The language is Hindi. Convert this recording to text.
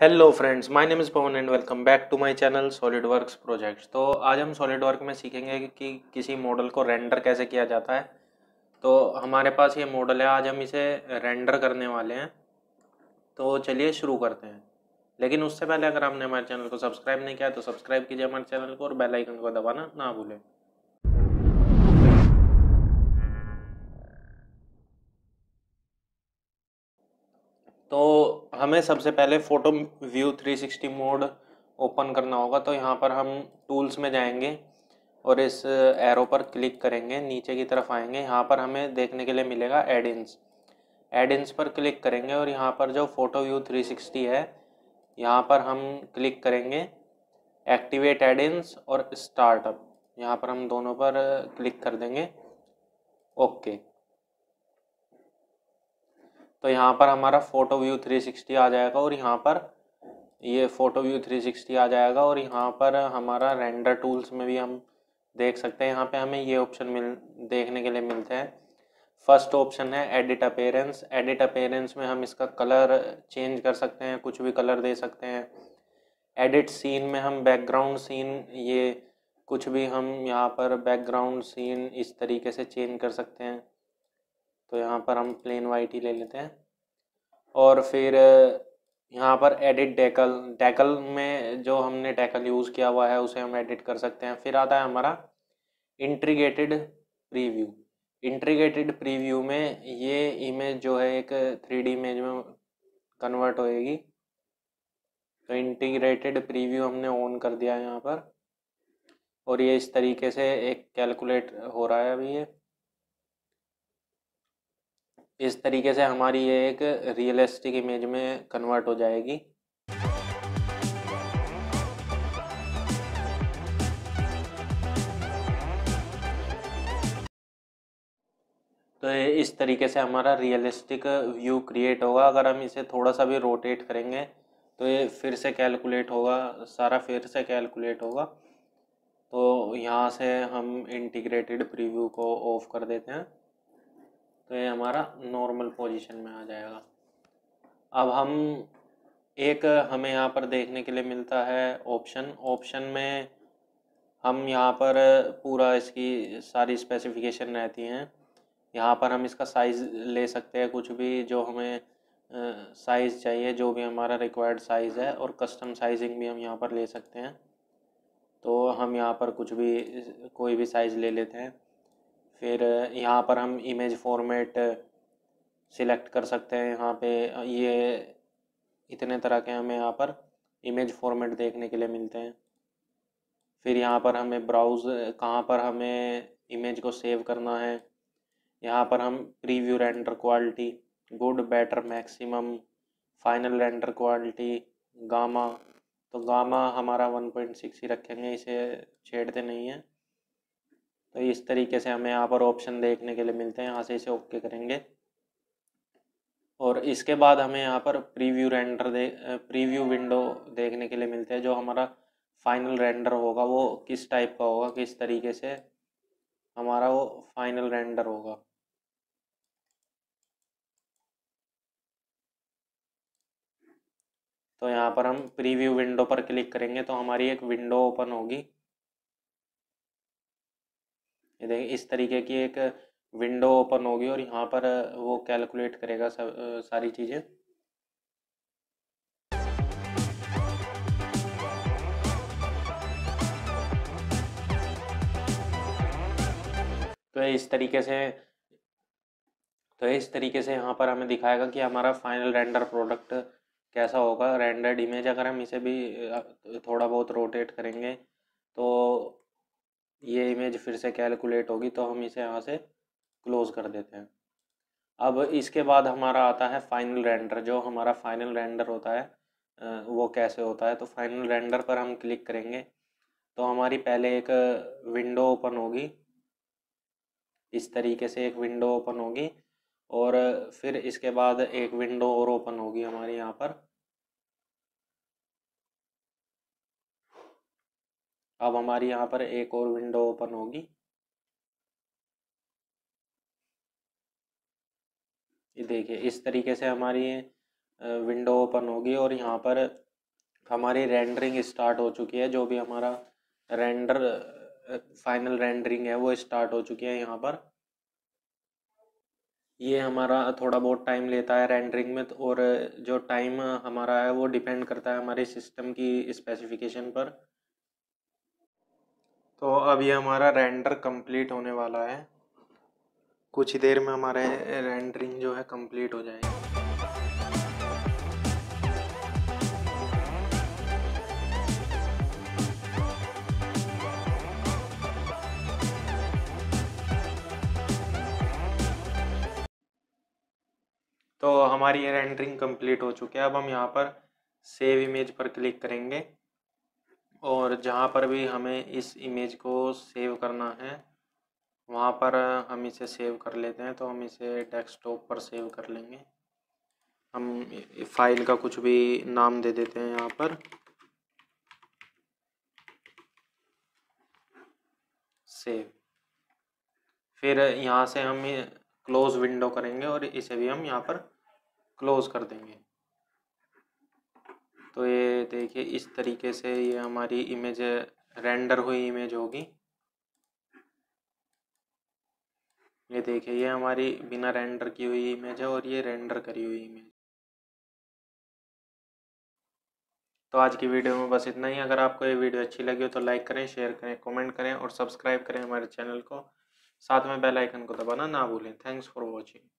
Hello friends, my name is Pavan and welcome back to my channel SolidWorks projects. तो आज हम सॉलिडवर्क में सीखेंगे कि किसी मॉडल को रेंडर कैसे किया जाता है। तो हमारे पास ये मॉडल है, आज हम इसे रेंडर करने वाले हैं। तो चलिए शुरू करते हैं, लेकिन उससे पहले अगर आपने हमारे चैनल को सब्सक्राइब नहीं किया है तो सब्सक्राइब कीजिए हमारे चैनल को और बेल आइकन को दबाना ना भूलें। तो हमें सबसे पहले फ़ोटो व्यू 360 मोड ओपन करना होगा। तो यहाँ पर हम टूल्स में जाएंगे और इस एरो पर क्लिक करेंगे, नीचे की तरफ आएंगे। यहाँ पर हमें देखने के लिए मिलेगा एड इंस पर क्लिक करेंगे और यहाँ पर जो फ़ोटो व्यू 360 है यहाँ पर हम क्लिक करेंगे, एक्टिवेट एड इंस और स्टार्टअप। यहाँ पर हम दोनों पर क्लिक कर देंगे, ओके। तो यहाँ पर हमारा फ़ोटो व्यू 360 आ जाएगा और यहाँ पर ये फ़ोटो व्यू 360 आ जाएगा और यहाँ पर हमारा रेंडर टूल्स में भी हम देख सकते हैं। यहाँ पे हमें ये ऑप्शन देखने के लिए मिलते हैं। फर्स्ट ऑप्शन है एडिट अपीयरेंस। एडिट अपीयरेंस में हम इसका कलर चेंज कर सकते हैं, कुछ भी कलर दे सकते हैं। एडिट सीन में हम बैकग्राउंड सीन, ये कुछ भी हम यहाँ पर बैकग्राउंड सीन इस तरीके से चेंज कर सकते हैं। तो यहाँ पर हम प्लेन वाइट ही ले लेते हैं। और फिर यहाँ पर एडिट डेकल में जो हमने डेकल यूज़ किया हुआ है उसे हम एडिट कर सकते हैं। फिर आता है हमारा इंट्रीगेटेड प्रीव्यू। इंट्रीगेटेड प्रीव्यू में ये इमेज जो है एक 3D इमेज में कन्वर्ट होएगी। तो इंटीग्रेटेड प्रीव्यू हमने ऑन कर दिया है यहाँ पर, और ये इस तरीके से एक कैलकुलेट हो रहा है अभी। ये इस तरीके से हमारी ये एक रियलिस्टिक इमेज में कन्वर्ट हो जाएगी। तो इस तरीके से हमारा रियलिस्टिक व्यू क्रिएट होगा। अगर हम इसे थोड़ा सा भी रोटेट करेंगे तो ये फिर से कैलकुलेट होगा, सारा फिर से कैलकुलेट होगा। तो यहाँ से हम इंटीग्रेटेड प्रीव्यू को ऑफ कर देते हैं, तो ये हमारा नॉर्मल पोजीशन में आ जाएगा। अब हम हमें यहाँ पर देखने के लिए मिलता है ऑप्शन में हम यहाँ पर पूरा इसकी सारी स्पेसिफिकेशन रहती हैं। यहाँ पर हम इसका साइज़ ले सकते हैं, कुछ भी जो हमें साइज़ चाहिए, जो भी हमारा रिक्वायर्ड साइज़ है। और कस्टम साइजिंग भी हम यहाँ पर ले सकते हैं। तो हम यहाँ पर कोई भी साइज़ ले लेते हैं। फिर यहाँ पर हम इमेज फॉर्मेट सिलेक्ट कर सकते हैं। यहाँ पे ये इतने तरह के हमें यहाँ पर इमेज फॉर्मेट देखने के लिए मिलते हैं। फिर यहाँ पर हमें ब्राउज़, कहाँ पर हमें इमेज को सेव करना है। यहाँ पर हम preview render quality, good, better, maximum, final render quality, gamma. तो गामा हमारा 1.6 ही रखेंगे, इसे छेड़ते नहीं है। तो इस तरीके से हमें यहाँ पर ऑप्शन देखने के लिए मिलते हैं। यहाँ से इसे ओके करेंगे और इसके बाद हमें यहाँ पर प्रीव्यू विंडो देखने के लिए मिलते हैं। जो हमारा फाइनल रेंडर होगा वो किस टाइप का होगा, किस तरीके से हमारा वो फाइनल रेंडर होगा। तो यहाँ पर हम प्रीव्यू विंडो पर क्लिक करेंगे तो हमारी एक विंडो ओपन होगी। ये देखिए, इस तरीके की एक विंडो ओपन होगी और यहाँ पर वो कैलकुलेट करेगा सारी चीज़ें। तो इस तरीके से यहाँ पर हमें दिखाएगा कि हमारा फाइनल रेंडर प्रोडक्ट कैसा होगा, रेंडर्ड इमेज। अगर हम इसे भी थोड़ा बहुत रोटेट करेंगे तो ये इमेज फिर से कैलकुलेट होगी। तो हम इसे यहाँ से क्लोज कर देते हैं। अब इसके बाद हमारा आता है फाइनल रेंडर। जो हमारा फाइनल रेंडर होता है वो कैसे होता है, तो फाइनल रेंडर पर हम क्लिक करेंगे तो हमारी पहले एक विंडो ओपन होगी। इस तरीके से एक विंडो ओपन होगी और फिर इसके बाद एक विंडो और ओपन होगी हमारे यहाँ पर। अब हमारी यहाँ पर एक और विंडो ओपन होगी, ये देखिए। इस तरीके से हमारी विंडो ओपन होगी और यहाँ पर हमारी रेंडरिंग स्टार्ट हो चुकी है। जो भी हमारा रेंडर फाइनल रेंडरिंग है वो स्टार्ट हो चुकी है। यहाँ पर ये हमारा थोड़ा बहुत टाइम लेता है रेंडरिंग में, और जो टाइम हमारा है वो डिपेंड करता है हमारे सिस्टम की स्पेसिफिकेशन पर। तो अब ये हमारा रेंडर कंप्लीट होने वाला है, कुछ ही देर में हमारे रेंडरिंग जो है कंप्लीट हो जाएगी। तो हमारी रेंडरिंग कंप्लीट हो चुकी है। अब हम यहाँ पर सेव इमेज पर क्लिक करेंगे और जहाँ पर भी हमें इस इमेज को सेव करना है वहाँ पर हम इसे सेव कर लेते हैं। तो हम इसे डेस्कटॉप पर सेव कर लेंगे। हम फाइल का कुछ भी नाम दे देते हैं यहाँ पर, सेव। फिर यहाँ से हम क्लोज़ विंडो करेंगे और इसे भी हम यहाँ पर क्लोज़ कर देंगे। तो ये देखिए इस तरीके से ये हमारी इमेज रेंडर हुई इमेज होगी। ये देखिए ये हमारी बिना रेंडर की हुई इमेज है और ये रेंडर करी हुई इमेज। तो आज की वीडियो में बस इतना ही। अगर आपको ये वीडियो अच्छी लगी हो तो लाइक करें, शेयर करें, कमेंट करें और सब्सक्राइब करें हमारे चैनल को। साथ में बेल आइकन को दबाना ना भूलें। Thanks for watching.